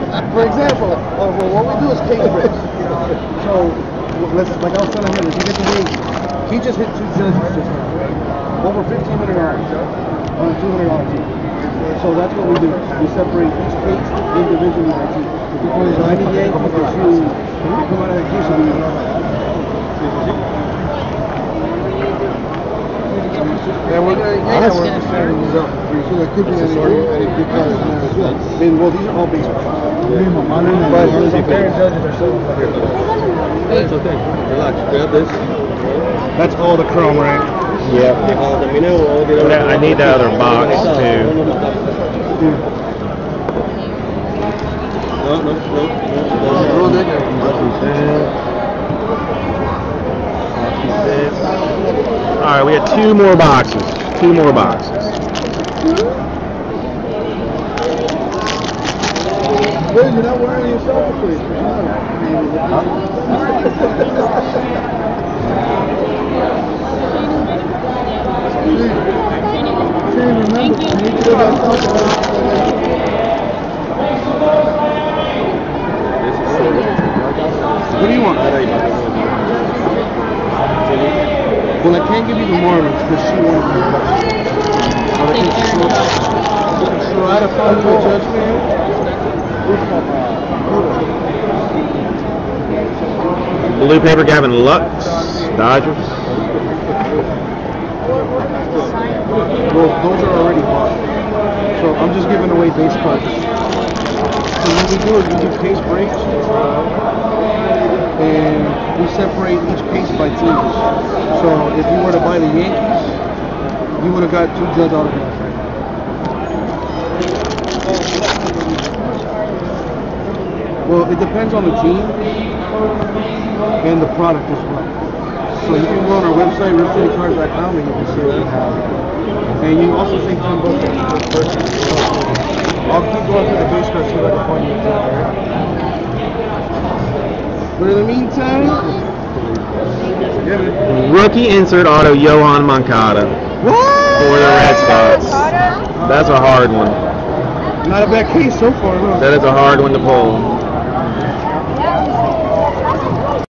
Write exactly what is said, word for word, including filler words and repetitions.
For example, uh, well, what we do is take risks. So, let's, like I was telling him, if you get the wings, he just hit two judges just now. Over fifteen hundred dollars on a two hundred dollar team. So that's what we do. We separate each case individually by team. If you play ninety-eight, you can choose, you can come out of the case and you can Yeah, we're going to yeah, we're going to share these up. So there could be any big cards in there as well. I mean, well, these are all big cards. But the parent judges are so here. It's okay. Relax. Grab this. That's all the chrome, right? Yeah. yeah I need that other box, too. No, no, no. No, no. All right, we had two more boxes. Two more boxes. Well, you're not wearing your shoulder please. What do you want? Well, I can't give you the Marlins because she wants to but I can try to find you a judge for you. Blue paper, Gavin Lux, Dodgers. Well, those are already bought. So I'm just giving away base cards. So what we do is we do case breaks, and we separate each case by teams. So if you were to buy the Yankees, you would have got two Judge autographs. Well, it depends on the team and the product as well. So you can go on our website, rip city cards dot com, and you can see what we have. And you also take ten bucks for the person. I'll keep going through the base card so I can find you. But in the meantime, rookie insert auto, Yoán Moncada. What? For the Red Sox. That's a hard one. Not a bad case so far, though. That is a hard one to pull.